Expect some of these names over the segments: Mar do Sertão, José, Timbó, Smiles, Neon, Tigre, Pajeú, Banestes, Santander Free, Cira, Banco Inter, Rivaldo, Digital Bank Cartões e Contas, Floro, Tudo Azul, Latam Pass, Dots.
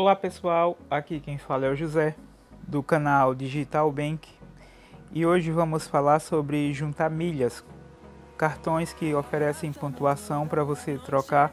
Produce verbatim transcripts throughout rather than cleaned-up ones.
Olá pessoal, aqui quem fala é o José, do canal Digital Bank, e hoje vamos falar sobre juntar milhas, cartões que oferecem pontuação para você trocar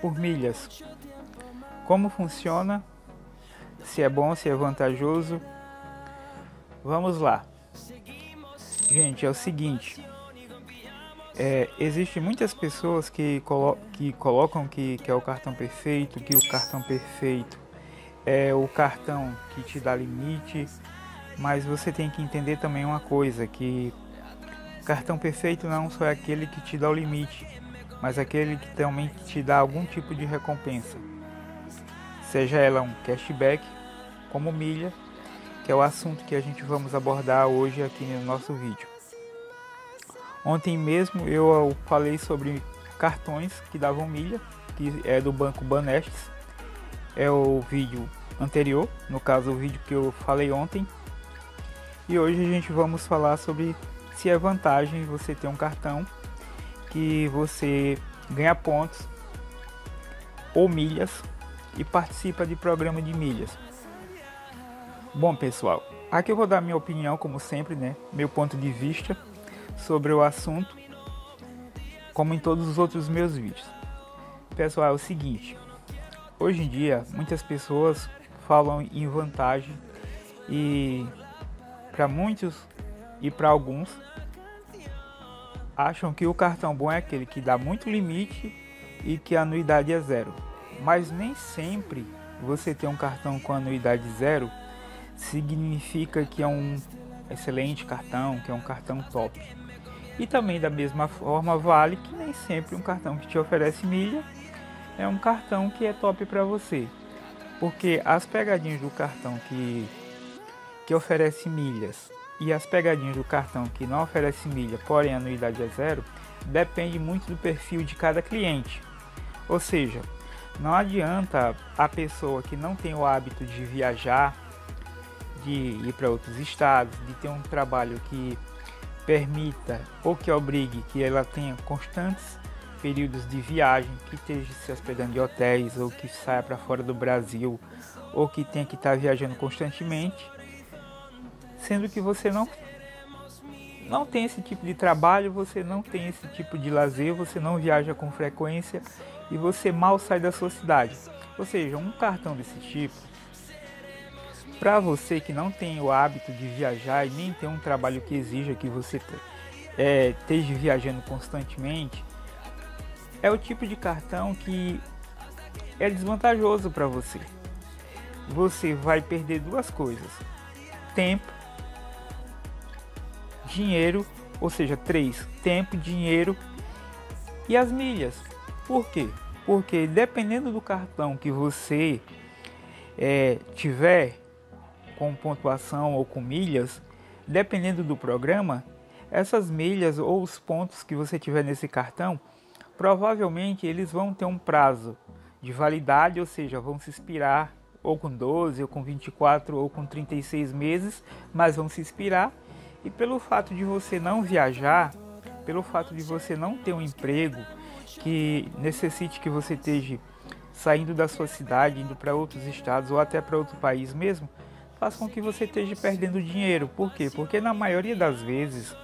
por milhas. Como funciona, se é bom, se é vantajoso. Vamos lá. Gente, é o seguinte, é, existem muitas pessoas que, colo que colocam que, que é o cartão perfeito, que o cartão perfeito é o cartão que te dá limite, mas você tem que entender também uma coisa, que cartão perfeito não só é aquele que te dá o limite, mas aquele que também te dá algum tipo de recompensa, seja ela um cashback, como milha, que é o assunto que a gente vamos abordar hoje aqui no nosso vídeo. Ontem mesmo eu falei sobre cartões que davam milha, que é do Banco Banestes, é o vídeo anterior, no caso o vídeo que eu falei ontem. E hoje a gente vamos falar sobre se é vantagem você ter um cartão que você ganha pontos ou milhas e participa de programa de milhas. Bom pessoal, aqui eu vou dar minha opinião como sempre, né, meu ponto de vista sobre o assunto, como em todos os outros meus vídeos. Pessoal, é o seguinte, hoje em dia muitas pessoas falam em vantagem e para muitos e para alguns acham que o cartão bom é aquele que dá muito limite e que a anuidade é zero, mas nem sempre você ter um cartão com anuidade zero significa que é um excelente cartão, que é um cartão top. E também da mesma forma vale que nem sempre um cartão que te oferece milha é um cartão que é top para você, porque as pegadinhas do cartão que, que oferece milhas e as pegadinhas do cartão que não oferece milha, porém a anuidade é zero, depende muito do perfil de cada cliente. Ou seja, não adianta a pessoa que não tem o hábito de viajar, de ir para outros estados, de ter um trabalho que permita ou que obrigue que ela tenha constantes períodos de viagem, que esteja se hospedando em hotéis ou que saia para fora do Brasil ou que tenha que estar viajando constantemente, sendo que você não, não tem esse tipo de trabalho, você não tem esse tipo de lazer, você não viaja com frequência e você mal sai da sua cidade. Ou seja, um cartão desse tipo, para você que não tem o hábito de viajar e nem tem um trabalho que exija que você é, esteja viajando constantemente, é o tipo de cartão que é desvantajoso para você. Você vai perder duas coisas: tempo, dinheiro, ou seja, três, tempo, dinheiro e as milhas. Por quê? Porque dependendo do cartão que você é, tiver, com pontuação ou com milhas, dependendo do programa, essas milhas ou os pontos que você tiver nesse cartão, provavelmente eles vão ter um prazo de validade, ou seja, vão se expirar ou com doze, ou com vinte e quatro, ou com trinta e seis meses, mas vão se expirar. E pelo fato de você não viajar, pelo fato de você não ter um emprego que necessite que você esteja saindo da sua cidade, indo para outros estados ou até para outro país mesmo, faz com que você esteja perdendo dinheiro. Por quê? Porque na maioria das vezes,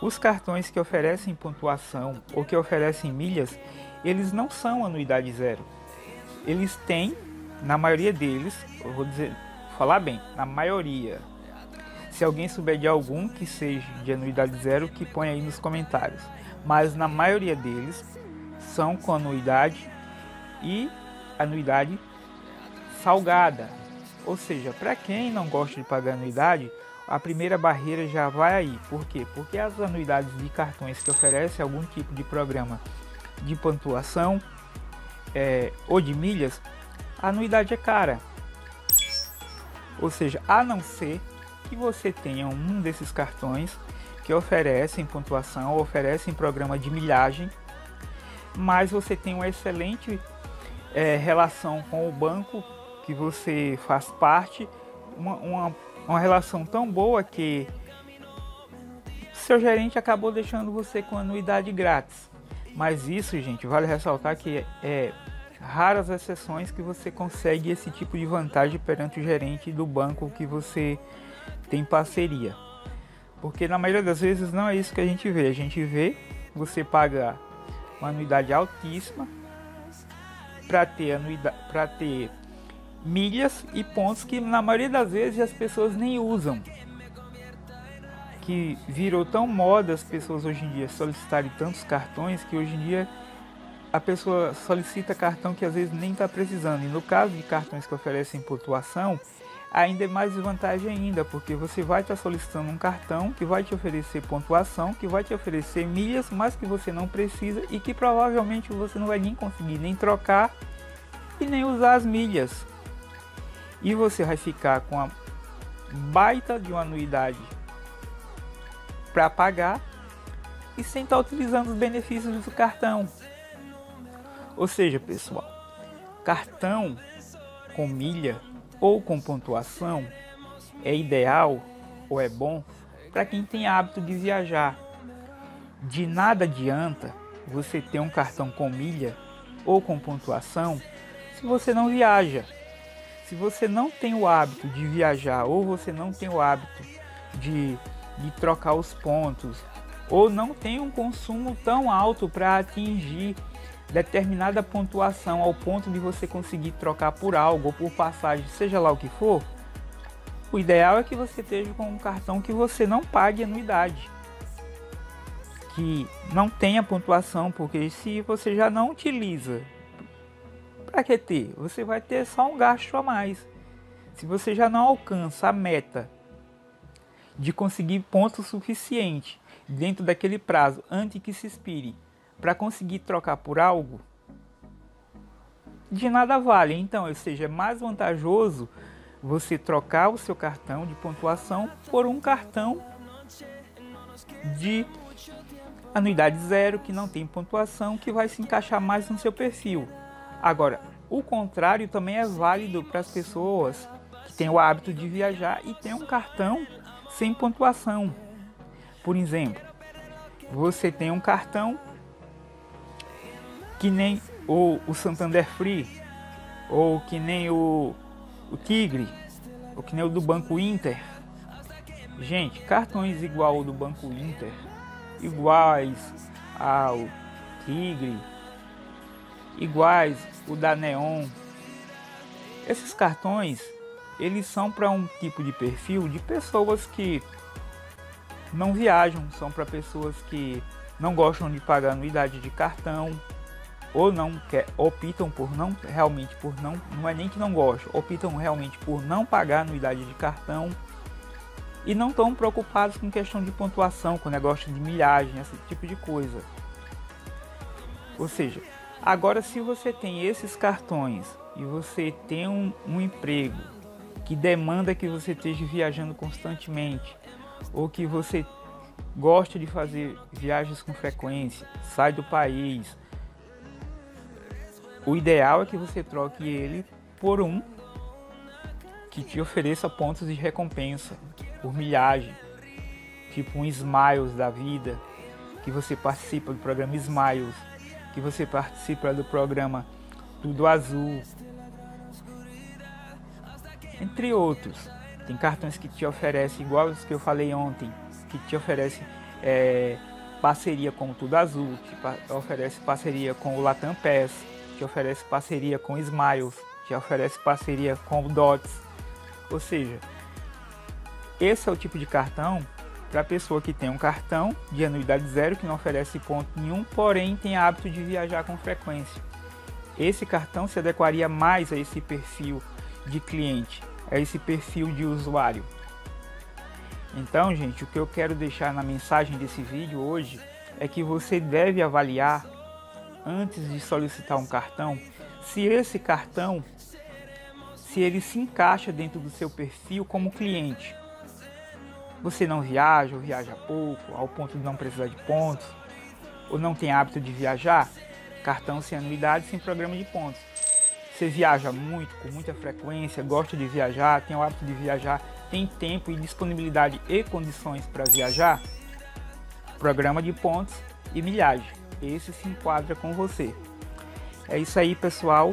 os cartões que oferecem pontuação ou que oferecem milhas, eles não são anuidade zero. Eles têm, na maioria deles, eu vou dizer, falar bem, na maioria. Se alguém souber de algum que seja de anuidade zero, que põe aí nos comentários. Mas na maioria deles, são com anuidade e anuidade salgada. Ou seja, para quem não gosta de pagar anuidade, a primeira barreira já vai aí. Por quê? Porque as anuidades de cartões que oferecem algum tipo de programa de pontuação é, ou de milhas, a anuidade é cara. Ou seja, a não ser que você tenha um desses cartões que oferecem pontuação ou oferecem programa de milhagem, mas você tem uma excelente é, relação com o banco que você faz parte, uma, uma, uma relação tão boa que seu gerente acabou deixando você com anuidade grátis. Mas isso, gente, vale ressaltar que é raras exceções que você consegue esse tipo de vantagem perante o gerente do banco que você tem parceria. Porque na maioria das vezes não é isso que a gente vê. A gente vê você pagar uma anuidade altíssima para ter, para ter milhas e pontos que na maioria das vezes as pessoas nem usam. Que virou tão moda as pessoas hoje em dia solicitarem tantos cartões que hoje em dia a pessoa solicita cartão que às vezes nem está precisando. E no caso de cartões que oferecem pontuação, ainda é mais vantagem ainda, porque você vai estar tá solicitando um cartão que vai te oferecer pontuação, que vai te oferecer milhas, mas que você não precisa e que provavelmente você não vai nem conseguir nem trocar e nem usar as milhas. E você vai ficar com a baita de uma anuidade para pagar e sem estar tá utilizando os benefícios do cartão. Ou seja, pessoal, cartão com milha ou com pontuação é ideal ou é bom para quem tem hábito de viajar. De nada adianta você ter um cartão com milha ou com pontuação se você não viaja. Se você não tem o hábito de viajar ou você não tem o hábito de, de trocar os pontos ou não tem um consumo tão alto para atingir determinada pontuação ao ponto de você conseguir trocar por algo ou por passagem, seja lá o que for, o ideal é que você esteja com um cartão que você não pague anuidade, que não tenha pontuação, porque se você já não utiliza, para que ter? Você vai ter só um gasto a mais. Se você já não alcança a meta de conseguir ponto suficiente dentro daquele prazo antes que se expire para conseguir trocar por algo, de nada vale. Então, ou seja, é mais vantajoso você trocar o seu cartão de pontuação por um cartão de anuidade zero, que não tem pontuação, que vai se encaixar mais no seu perfil. Agora, o contrário também é válido para as pessoas que têm o hábito de viajar e têm um cartão sem pontuação. Por exemplo, você tem um cartão que nem o, o Santander Free, ou que nem o, o Tigre, ou que nem o do Banco Inter. Gente, cartões igual ao do Banco Inter, iguais ao Tigre, iguais o da Neon. Esses cartões, eles são para um tipo de perfil de pessoas que não viajam, são para pessoas que não gostam de pagar anuidade de cartão, ou não quer, optam por não realmente por não, não é nem que não gostam, optam realmente por não pagar anuidade de cartão e não estão preocupados com questão de pontuação, com negócio de milhagem, esse tipo de coisa. Ou seja, agora se você tem esses cartões e você tem um, um emprego que demanda que você esteja viajando constantemente, ou que você gosta de fazer viagens com frequência, sai do país, o ideal é que você troque ele por um que te ofereça pontos de recompensa, por milhagem, tipo um Smiles da vida, que você participa do programa Smiles, que você participa do programa Tudo Azul, entre outros. Tem cartões que te oferecem, igual os que eu falei ontem, que te oferecem é, parceria com o Tudo Azul, que oferece parceria com o Latam Pass, te oferece parceria com Smiles, te oferece parceria com Dots. Ou seja, esse é o tipo de cartão para a pessoa que tem um cartão de anuidade zero, que não oferece ponto nenhum, porém tem hábito de viajar com frequência. Esse cartão se adequaria mais a esse perfil de cliente, a esse perfil de usuário. Então, gente, o que eu quero deixar na mensagem desse vídeo hoje é que você deve avaliar, antes de solicitar um cartão, se esse cartão, se ele se encaixa dentro do seu perfil como cliente. Você não viaja ou viaja pouco, ao ponto de não precisar de pontos, ou não tem hábito de viajar, cartão sem anuidade, sem programa de pontos. Você viaja muito, com muita frequência, gosta de viajar, tem o hábito de viajar, tem tempo e disponibilidade e condições para viajar, programa de pontos e milhagem. Esse se enquadra com você. É isso aí, pessoal.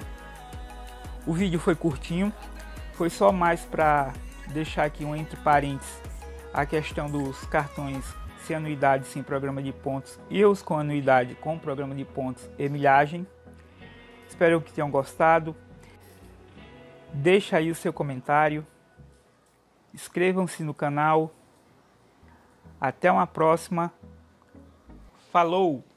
O vídeo foi curtinho, foi só mais para deixar aqui um entre parênteses a questão dos cartões sem anuidade, sem programa de pontos, e os com anuidade, com programa de pontos e milhagem. Espero que tenham gostado. Deixa aí o seu comentário. Inscrevam-se no canal. Até uma próxima. Falou!